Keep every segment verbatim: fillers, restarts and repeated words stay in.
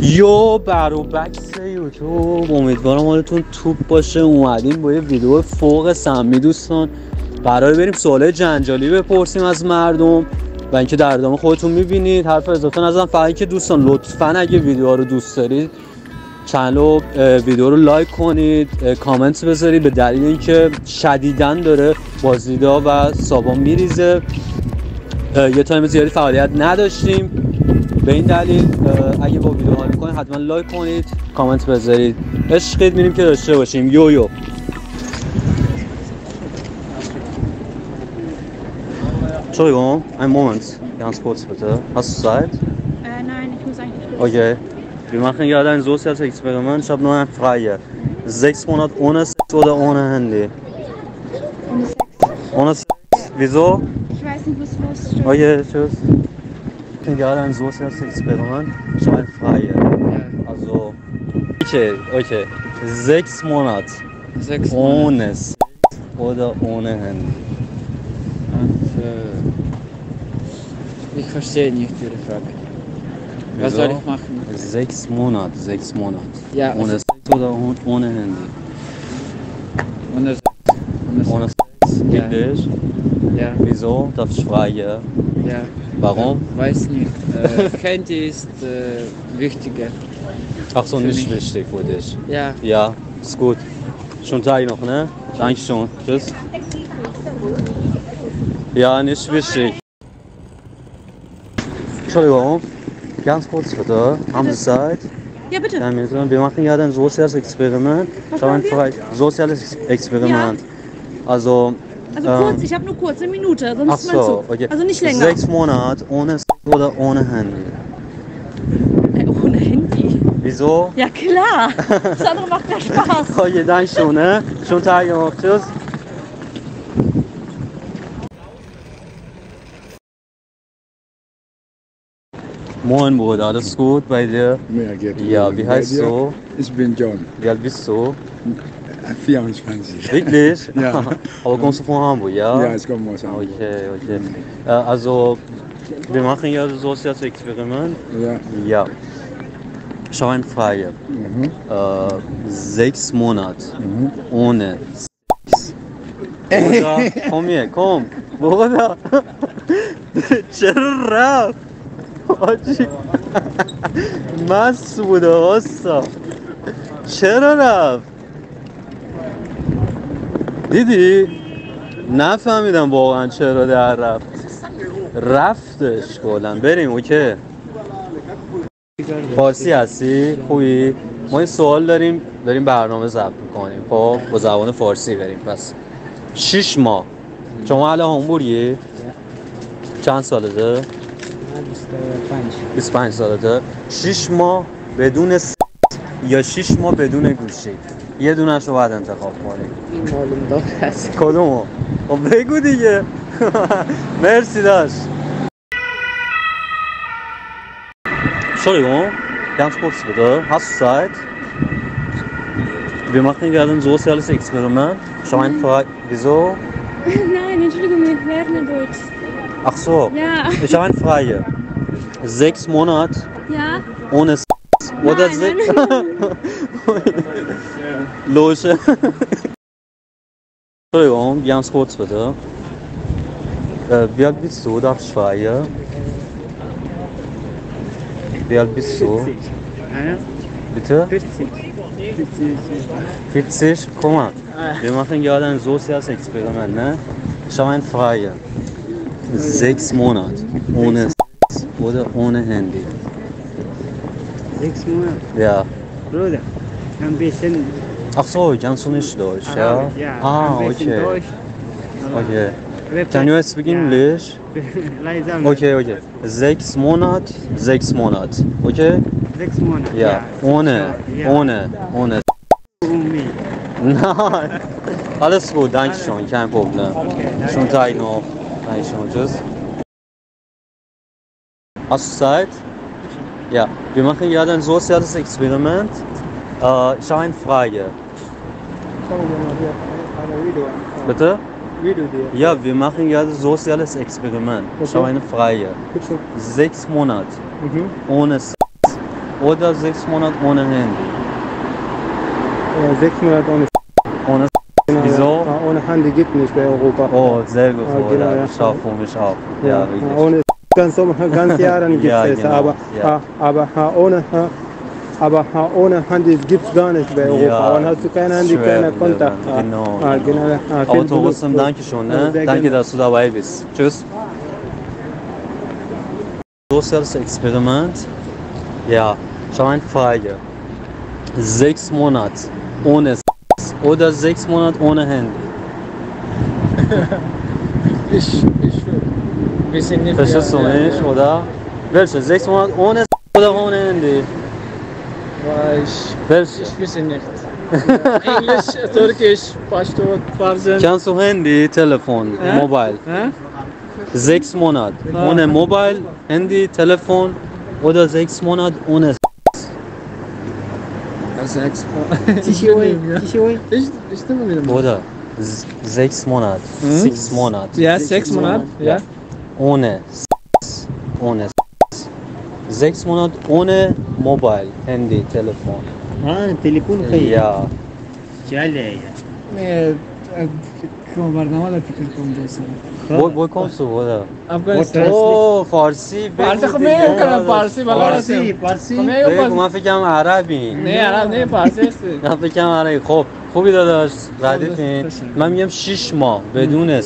یا بروبکس یوتیوب، امیدوارم حالتون توپ باشه. اومدیم با یه ویدیو فوق سمی دوستان، برای بریم سوالای جنجالی بپرسیم از مردم و اینکه در ادامه خودتون میبینید. حرف اضافه نزدم، فقط اینکه دوستان لطفاً اگه ویدیو رو دوست دارید چنل ویدیو رو لایک کنید، کامنت بذارید، به دلیل اینکه شدیداً داره بازدیدها و سابا میریزه. یه تایم زیادی فعالیت نداشتیم، به این دلیل اگه با ویدیو حال میکنید حتما لایک کنید، کامنت بذارید. عشقید، میریم که داشته باشیم. یو یو Entschuldigung, einen Moment, ganz kurz bitte. Hast du Zeit? Äh, nein, ich muss eigentlich nicht. Okay, wir machen gerade ein soziales Experiment. Ich habe nur eine Frage. Sechs Monate ohne Sex oder ohne Handy? Ohne Sex. Ohne Sex? Wieso? Ich weiß nicht, was los ist. Okay, tschüss. Ich bin gerade ein soziales Experiment. Ich habe eine Frage. Also, okay, okay. Sechs Monate. Sechs Monate. Ohne Sex oder ohne Handy? Ich verstehe nicht Ihre Frage. Wieso? Was soll ich machen? Sechs Monate, sechs Monate. Ja, ohne Sex oder ohne Handy? Ohne Sex. Ohne Sex? Ja. Wirklich? Ja. Wieso? Darf ich fragen? Ja. Warum? Weiß nicht. Äh, Handy ist äh, wichtiger. Ach so, nicht mich. Wichtig für dich? Ja. Ja, ist gut. Schönen Tag noch, ne? Danke schon. Tschüss. Ja, nicht wichtig. Entschuldigung, ganz kurz bitte. Haben Sie Zeit? Ja, bitte. Wir machen gerade ein soziales Experiment. Was machen wir? Soziales Experiment. Ja. Also, also kurz, ähm, ich habe nur kurz, eine Minute, sonst ist man so. Okay. Also nicht länger. Sechs Monate ohne Sex oder ohne Handy? Äh, ohne Handy? Wieso? Ja klar, das andere macht ja Spaß. Okay, danke schon, ne? Schönen Tag noch, tschüss. Moin Bruder, alles gut bei dir? Ja, geht. Ja, wie heißt du? Ich bin John. Wie alt bist du? vierundzwanzig. Wirklich? Ja. Aber kommst du von Hamburg, ja? Ja, ich komme aus Hamburg. Okay, okay. Mhm. Also, wir machen ja so ein soziales Experiment. Ja. Ja. Schau, eine Frage. Mhm. Äh, sechs Monate mhm. ohne Sex. Bruder, komm hier, komm. Bruder. Chill raus. آجی مست بوده هستا، چرا رفت؟ دیدی؟ نفهمیدم واقعا چرا در رفت، رفتش کلا. بریم اوکی. فارسی هستی؟ خوبی؟ ما این سوال داریم، داریم برنامه ضبط میکنیم، خب با زبان فارسی بریم. پس شش ماه. شما الان هامبورگی؟ چند سالته؟ بیست و پنج سالته. شش ماه بدون سکس یا شش ماه بدون گوشی، یه دونش رو باید انتخاب کنیم. این معلوم داد هست کدومو؟ خب بگو دیگه. مرسی داشت. Entschuldigung, ganz kurz bitte. Hast du Zeit? Wir machen gerade ein soziales Experiment. Schau mal, wieso? Nein, Entschuldigung, wir lernen Deutsch. Ach so, ja. Ich habe eine Frage. Sechs Monate ja. ohne Sex oder Sex? Loge. Entschuldigung, ganz kurz bitte. Äh, wie alt bist du, darf ich fragen? Wie alt bist du? vierzig. Bitte? vierzig. vierzig? Guck mal, wir machen gerade ein soziales Experiment, ne? Ich habe eine Frage. Sechs Monate ohne Sex oder ohne Handy? Sechs Monate? Ja. Bruder, ein bisschen. Ach so, kannst du nicht Deutsch, ja? Ja, ah, ein bisschen okay. Deutsch. Okay. Can you speak English? Leider. Okay, okay. Sechs Monate, sechs Monate, okay? Sechs Monate. Ja, ohne, ohne, ohne. Nein. Alles gut, danke schon, kein Problem. Schönen Tag noch. Nein, schon, tschüss. Hast du Zeit? Ja, wir machen gerade ein soziales Experiment. Äh, ich habe eine Frage. Bitte? Ja, wir machen gerade ein soziales Experiment. Ich habe eine Frage. Sechs Monate ohne Sex Oder sechs Monate ohne Handy. Ja, sechs Monate ohne Ohne genau, wieso? Ja, ohne Handy gibt nicht bei Europa. Oh, sehr gut. Ja, genau, ja. Ich schaffe mich auch. Ja, ja, ohne ganz, ganz Jahre gibt ja, es, genau, aber, ja. aber, aber ohne Aber ohne Handy gibt es gar nicht bei Europa. Ja, und hast du kein Handy, keinen Kontakt. Genau. Ah, genau. genau. Ah, aber trotzdem danke schon. Ne? Danke, gerne. Dass du dabei bist. Tschüss. Soziales Experiment. Ja, schau mal eine Frage. Sechs Monate ohne Sex oder sechs Monate ohne Handy? ich, ich wir sind nicht. Verstehst du nicht, ja. oder? Welche? Sechs Monate ohne Sex oder ohne Handy? Ich, ich wisse nicht. Englisch, Türkisch, Pashto, Farsen. Kannst du Handy, Telefon, äh? Mobile? Äh? Sechs Monate ah. ohne Mobile, Handy, Telefon oder sechs Monate ohne Sex? Sechs Monate. Ich stimme mit dem Oder sechs Monate. Hm? Sechs Monate. Ja, sechs, sechs Monate. Monat. Ja. Ohne Sex. Ohne Sex. Sechs Monate ohne Mobile, Handy, Telefon. Ah, Telefon kann ich. Ja. Jale. Wo, wo kommst du, oder? Afghanistan. Oh, Farsi. Farsi kann ich können, Farsi. Farsi, Farsi. Man فکرم عربی. نه عرب نه فارسی است. من فکرم عربی. خب خوبی داداش. ردیفین. من میگم شش ماه بدون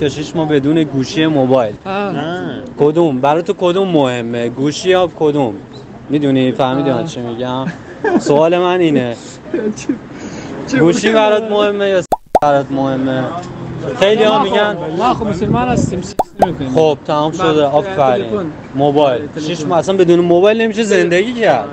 شش ماه بدون گوشی موبایل. کدوم برای تو کدوم مهمه؟ گوشی یا کدوم؟ میدونی فهمیدی من چی میگم؟ سوال من اینه گوشی برات مهمه یا برات مهمه؟ خیلی ها میگن ما خب مسلمان هستیم خب تمام شده آفرین موبایل شش ماه اصلا بدون موبایل نمیشه زندگی کرد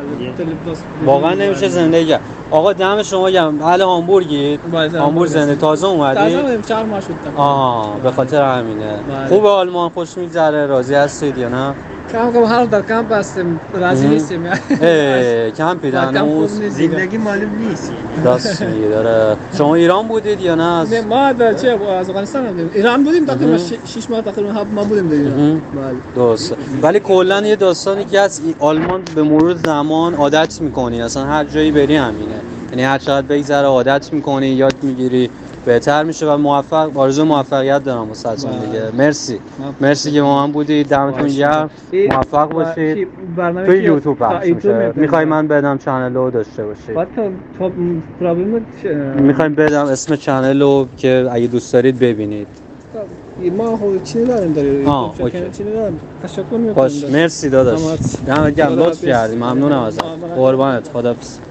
واقعا نمیشه زندگی کرد آقا دم شما گرم اهل هامبورگید هامبورگ زنده تازه اومدید تازه اومدیم چهار ماه شد آها به خاطر همینه خوب آلمان خوش میگذره راضی هستید یا نه کم کم حال در کمپ هستیم راضی نیستیم ای کمپی دانوس زندگی معلوم نیست راست میگی داره شما ایران بودید یا نه نه ما در چه از افغانستان بودیم ایران بودیم تقریبا شش ماه تقریبا ما بودیم در ایران بله درست ولی کلا یه داستانی که از آلمان به مرور زمان عادت میکنی اصلا هر جایی بری همینه یعنی هر چقدر بگذره عادت میکنی یاد میگیری بهتر میشه و موفق آرزو موفقیت دارم واسهتون دیگه مرسی مرسی که ما هم بودید دمتون گرم موفق باشید تو یوتیوب پخش میشه میخوای من بدم چنل رو داشته باشید تو پرابلم میخوایم بدم اسم چنل رو که اگه دوست دارید ببینید ما خود چی نداریم داریم چی نداریم تشکر میکنم باش مرسی داداش دمت گرم لطف کردی ممنونم ازت قربانت خداحافظ